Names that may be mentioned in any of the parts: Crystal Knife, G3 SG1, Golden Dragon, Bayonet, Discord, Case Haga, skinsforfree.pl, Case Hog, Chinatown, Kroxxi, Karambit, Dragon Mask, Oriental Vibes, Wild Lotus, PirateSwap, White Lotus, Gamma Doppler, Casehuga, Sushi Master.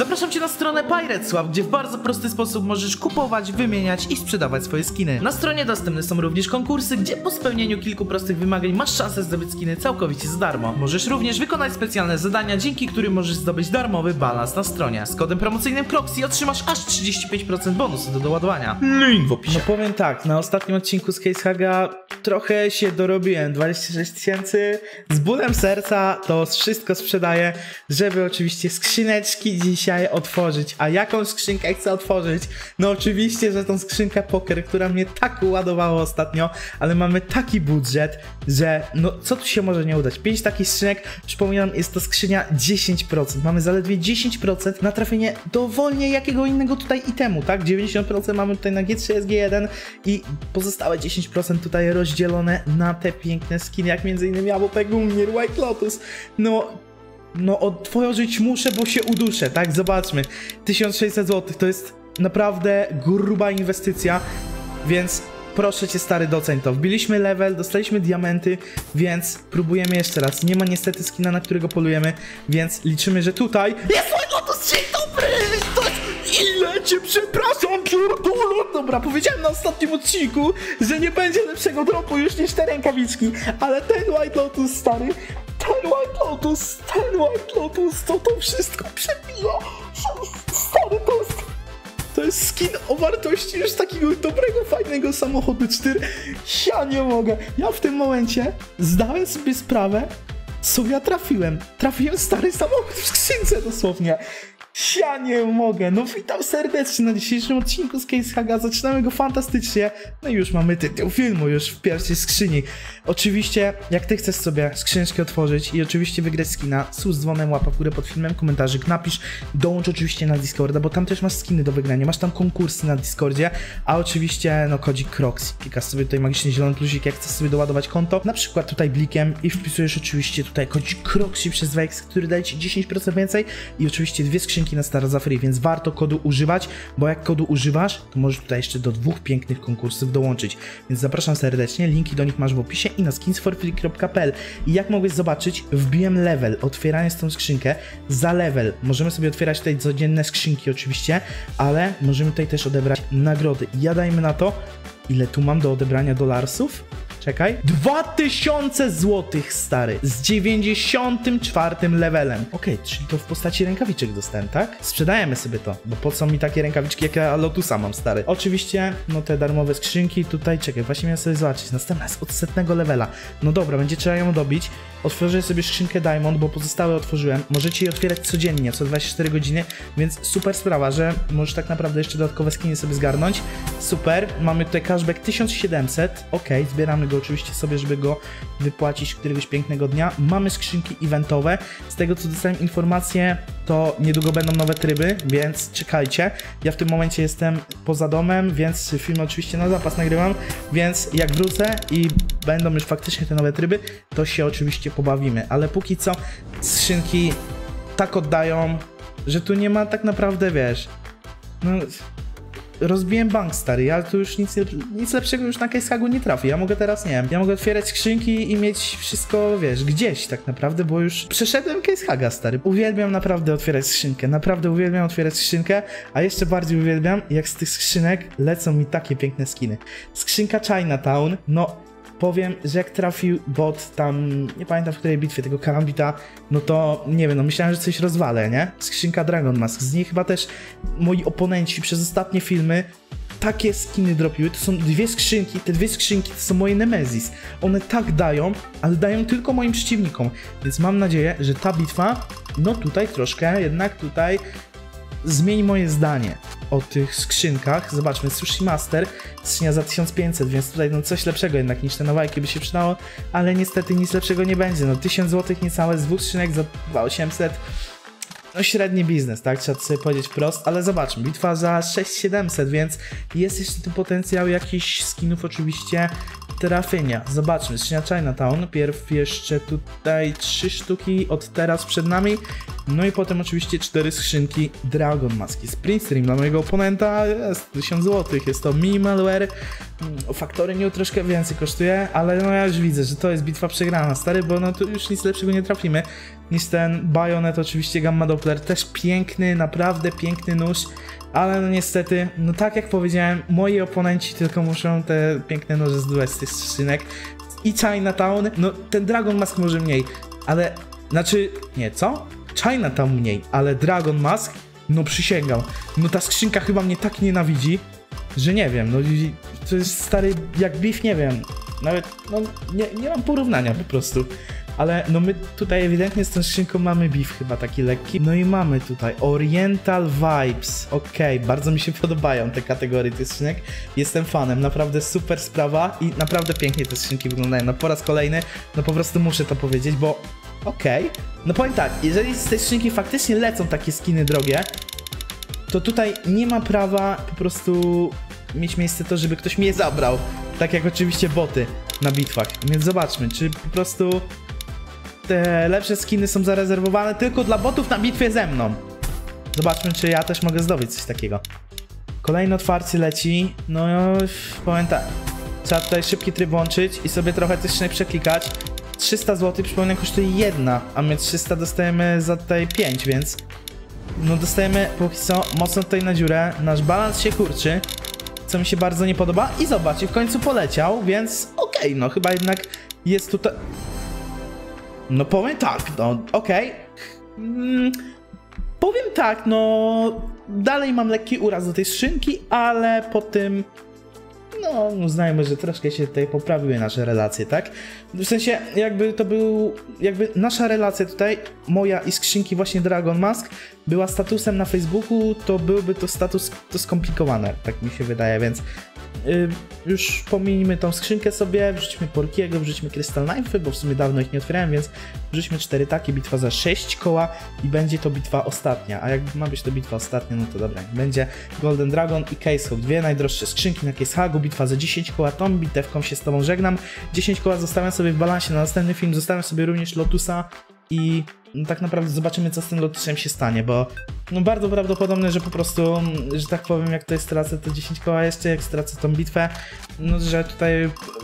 Zapraszam Cię na stronę PirateSwap, gdzie w bardzo prosty sposób możesz kupować, wymieniać i sprzedawać swoje skiny. Na stronie dostępne są również konkursy, gdzie po spełnieniu kilku prostych wymagań masz szansę zdobyć skiny całkowicie za darmo. Możesz również wykonać specjalne zadania, dzięki którym możesz zdobyć darmowy balans na stronie. Z kodem promocyjnym Kroxxi otrzymasz aż 35% bonusu do doładowania. Link w opisie. No powiem tak, na ostatnim odcinku z Case Haga trochę się dorobiłem, 26 tysięcy. Z bólem serca to wszystko sprzedaję, żeby oczywiście skrzyneczki dzisiaj otworzyć. A jaką skrzynkę chcę otworzyć? No oczywiście, że tą skrzynkę poker, która mnie tak uładowała ostatnio, ale mamy taki budżet, że no co tu się może nie udać? 5 takich skrzynek, przypominam, jest to skrzynia 10%. Mamy zaledwie 10% na trafienie dowolnie jakiego innego tutaj itemu, tak? 90% mamy tutaj na G3 SG1 i pozostałe 10% tutaj rozdzielone na te piękne skiny, jak m.in. Bayonet, White Lotus. No otworzyć muszę, bo się uduszę, tak? Zobaczmy. 1600 zł to jest naprawdę gruba inwestycja, więc proszę Cię, stary, doceń to. Wbiliśmy level, dostaliśmy diamenty, więc próbujemy jeszcze raz. Nie ma niestety skina, na którego polujemy, więc liczymy, że tutaj jest Wild Lotus. Dzień dobry! Ile Cię przepraszam, pierdolę! Dobra, powiedziałem na ostatnim odcinku, że nie będzie lepszego dropu już niż te rękawiczki, ale ten Wild Lotus, stary, ten Wild Lotus, to wszystko przebija! Stary, to jest skin o wartości już takiego dobrego, fajnego samochodu 4. Ja nie mogę. Ja w tym momencie zdałem sobie sprawę, co ja trafiłem. Trafiłem stary samochód w skrzynce dosłownie. Ja nie mogę. No witam serdecznie na dzisiejszym odcinku z Case Haga. Zaczynamy go fantastycznie. No i już mamy tytuł filmu już w pierwszej skrzyni. Oczywiście, jak Ty chcesz sobie skrzyneczkę otworzyć i oczywiście wygrać skina, słuch z dzwonem, łapa w górę pod filmem, komentarzyk napisz, dołącz oczywiście na Discorda, bo tam też masz skiny do wygrania, masz tam konkursy na Discordzie, a oczywiście no kodzik Kroxxi. Klikasz sobie tutaj magiczny zielony plusik, jak chcesz sobie doładować konto, na przykład tutaj blikiem i wpisujesz oczywiście tutaj kodzik Kroxxi przez 2x, który daje Ci 10% więcej i oczywiście dwie skrzynki na start za free, więc warto kodu używać, bo jak kodu używasz, to możesz tutaj jeszcze do 2 pięknych konkursów dołączyć. Więc zapraszam serdecznie, linki do nich masz w opisie i na skinsforfree.pl. I jak mogłeś zobaczyć, wbiłem level, otwierając tą skrzynkę za level. Możemy sobie otwierać tutaj codzienne skrzynki oczywiście, ale możemy tutaj też odebrać nagrody. I ja dajmy na to, ile tu mam do odebrania dolarsów? Czekaj, 2000 zł, stary, z 94 levelem. Okej, czyli to w postaci rękawiczek dostałem, tak? Sprzedajemy sobie to, bo po co mi takie rękawiczki, jak ja Lotusa mam, stary. Oczywiście, no te darmowe skrzynki tutaj, czekaj, właśnie miałem sobie zobaczyć, następna jest od 100 levela. No dobra, będzie trzeba ją dobić. Otworzę sobie skrzynkę Diamond, bo pozostałe otworzyłem. Możecie je otwierać codziennie, co 24 godziny, więc super sprawa, że możesz tak naprawdę jeszcze dodatkowe skiny sobie zgarnąć. Super, mamy tutaj cashback 1700, okej, zbieramy go oczywiście sobie, żeby go wypłacić któregoś pięknego dnia. Mamy skrzynki eventowe. Z tego co dostałem informację, to niedługo będą nowe tryby, więc czekajcie. Ja w tym momencie jestem poza domem, więc film oczywiście na zapas nagrywam, więc jak wrócę i będą już faktycznie te nowe tryby, to się oczywiście pobawimy. Ale póki co skrzynki tak oddają, że tu nie ma tak naprawdę, wiesz, no... Rozbiłem bank, stary, ja tu już nic lepszego już na Case Hagu nie trafi. Ja mogę teraz, nie wiem, ja mogę otwierać skrzynki i mieć wszystko, wiesz, gdzieś tak naprawdę, bo już przeszedłem Case Haga, stary. Uwielbiam naprawdę otwierać skrzynkę, a jeszcze bardziej uwielbiam, jak z tych skrzynek lecą mi takie piękne skiny. Skrzynka Chinatown, no powiem, że jak trafił bot tam, nie pamiętam w której bitwie, tego Karambita, no to nie wiem, no myślałem, że coś rozwalę, nie? Skrzynka Dragon Mask, z niej chyba też moi oponenci przez ostatnie filmy takie skiny dropiły, to są dwie skrzynki, te dwie skrzynki to są moje Nemesis. One tak dają, ale dają tylko moim przeciwnikom, więc mam nadzieję, że ta bitwa, no tutaj troszkę, jednak tutaj zmieni moje zdanie o tych skrzynkach. Zobaczmy, Sushi Master, skrzynia za 1500, więc tutaj no coś lepszego jednak niż te nowajki by się przydało, ale niestety nic lepszego nie będzie. No 1000 zł niecałe z 2 skrzynek za 2800, no średni biznes, tak? Trzeba to sobie powiedzieć wprost, ale zobaczmy, bitwa za 6700, więc jest jeszcze tu potencjał jakichś skinów oczywiście trafienia. Zobaczmy, skrzynia Chinatown, pierw jeszcze tutaj 3 sztuki od teraz przed nami, No i potem oczywiście 4 skrzynki Dragon Maski. Sprint Stream dla mojego oponenta jest 1000 zł. Jest to minimalware. Faktory New troszkę więcej kosztuje, ale no ja już widzę, że to jest bitwa przegrana, stary, bo no tu już nic lepszego nie trafimy niż ten Bayonet, oczywiście Gamma Doppler, też piękny, naprawdę piękny nóż, ale no niestety, no tak jak powiedziałem, moi oponenci tylko muszą te piękne noże zdobywać z tych skrzynek i Chinatown, no ten Dragon Mask może mniej, ale, znaczy, nie, co? Chinatown mniej, ale Dragon Mask, no przysięgam, no ta skrzynka chyba mnie tak nienawidzi, że nie wiem, no to jest stary jak beef, nie wiem, nawet no, nie mam porównania po prostu, ale no my tutaj ewidentnie z tą skrzynką mamy beef chyba taki lekki, no i mamy tutaj Oriental Vibes, okej, bardzo mi się podobają te kategorie tych skrzynek, jestem fanem, naprawdę super sprawa i naprawdę pięknie te skrzynki wyglądają, no po raz kolejny, no po prostu muszę to powiedzieć, bo okej, no powiem tak, jeżeli z tej skrzynki faktycznie lecą takie skiny drogie, to tutaj nie ma prawa po prostu mieć miejsce to, żeby ktoś mnie je zabrał. Tak jak oczywiście boty na bitwach. Więc zobaczmy, czy po prostu te lepsze skiny są zarezerwowane tylko dla botów na bitwie ze mną. Zobaczmy, czy ja też mogę zdobyć coś takiego. Kolejne otwarcie leci. No powiem tak, trzeba tutaj szybki tryb włączyć i sobie trochę tych skrzynek przeklikać. 300 zł, przypomnę, kosztuje jedna, a my 300 dostajemy za tutaj 5, więc... No dostajemy póki co mocno tutaj na dziurę, nasz balans się kurczy, co mi się bardzo nie podoba i zobaczcie, w końcu poleciał, więc okej, no chyba jednak jest tutaj... No powiem tak, no okej, powiem tak, no dalej mam lekki uraz do tej skrzynki, ale po tym... No, uznajmy, że troszkę się tutaj poprawiły nasze relacje, tak? W sensie, jakby to był... Jakby nasza relacja tutaj, moja i skrzynki właśnie Dragon Mask, była statusem na Facebooku, to byłby to status to skomplikowane, tak mi się wydaje, więc... już pominijmy tą skrzynkę sobie, wrzućmy Porkiego, wrzućmy Crystal Knife, bo w sumie dawno ich nie otwierałem, więc wrzućmy 4 takie, bitwa za 6 koła i będzie to bitwa ostatnia, a jak ma być to bitwa ostatnia, no to dobra, będzie Golden Dragon i Case Hog, dwie najdroższe skrzynki na Case Hogu, bitwa za 10 koła, tą bitewką się z tobą żegnam, 10 koła zostawiam sobie w balansie na następny film, zostawiam sobie również Lotusa i... No, tak naprawdę zobaczymy, co z tym Lotusem się stanie, bo no bardzo prawdopodobne, że po prostu, że tak powiem, jak tutaj stracę to 10 koła jeszcze, jak stracę tą bitwę, no że tutaj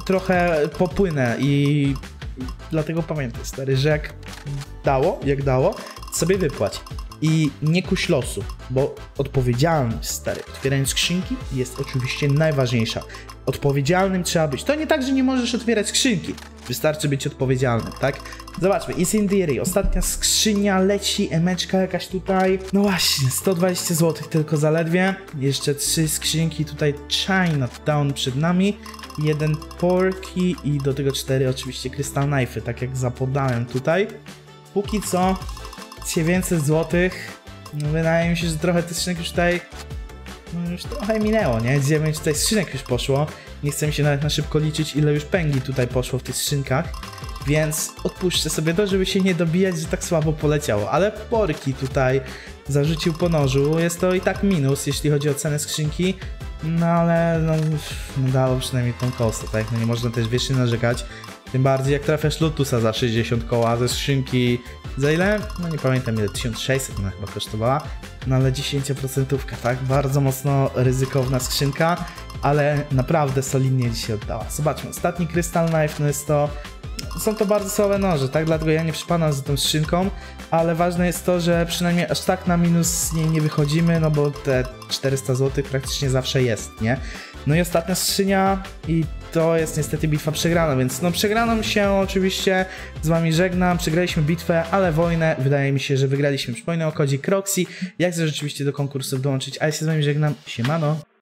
trochę popłynę i dlatego pamiętaj, stary, że jak dało, sobie wypłać i nie kuś losu, bo odpowiedzialność, stary, otwieranie skrzynki jest oczywiście najważniejsza. Odpowiedzialnym trzeba być. To nie tak, że nie możesz otwierać skrzynki. Wystarczy być odpowiedzialnym, tak? Zobaczmy, Is in Theory. Ostatnia skrzynia leci, emeczka jakaś tutaj. No właśnie, 120 zł tylko zaledwie. Jeszcze 3 skrzynki tutaj Chinatown przed nami. 1 Porki i do tego 4 oczywiście Crystal Knife'y, tak jak zapodałem tutaj. Póki co 900 zł. No wydaje mi się, że trochę tych skrzynek już tutaj... No już trochę minęło, nie? 9 tutaj skrzynek już poszło. Nie chcę mi się nawet na szybko liczyć, ile już pęgi tutaj poszło w tych skrzynkach. Więc odpuszczę sobie to, żeby się nie dobijać, że tak słabo poleciało. Ale Porki tutaj zarzucił po nożu. Jest to i tak minus, jeśli chodzi o cenę skrzynki. No ale no, dało przynajmniej tą kostę, tak? No nie można też wiecznie narzekać. Tym bardziej jak trafiasz Lotusa za 60 koła ze skrzynki za ile? No nie pamiętam ile, 1600 ona chyba kosztowała, no ale 10%, tak? Bardzo mocno ryzykowna skrzynka, ale naprawdę solidnie dzisiaj oddała. Zobaczmy, ostatni Crystal Knife, no jest to... Są to bardzo słabe noże, tak? Dlatego ja nie przypadam za tą skrzynką, ale ważne jest to, że przynajmniej aż tak na minus z niej nie wychodzimy, no bo te 400 zł praktycznie zawsze jest, nie? No i ostatnia skrzynia i to jest niestety bitwa przegrana, więc no przegraną się oczywiście z wami żegnam, przegraliśmy bitwę, ale wojnę wydaje mi się, że wygraliśmy. Przypomnę o kodzie Kroxxi, jak chcesz rzeczywiście do konkursów dołączyć, a ja się z wami żegnam, siemano.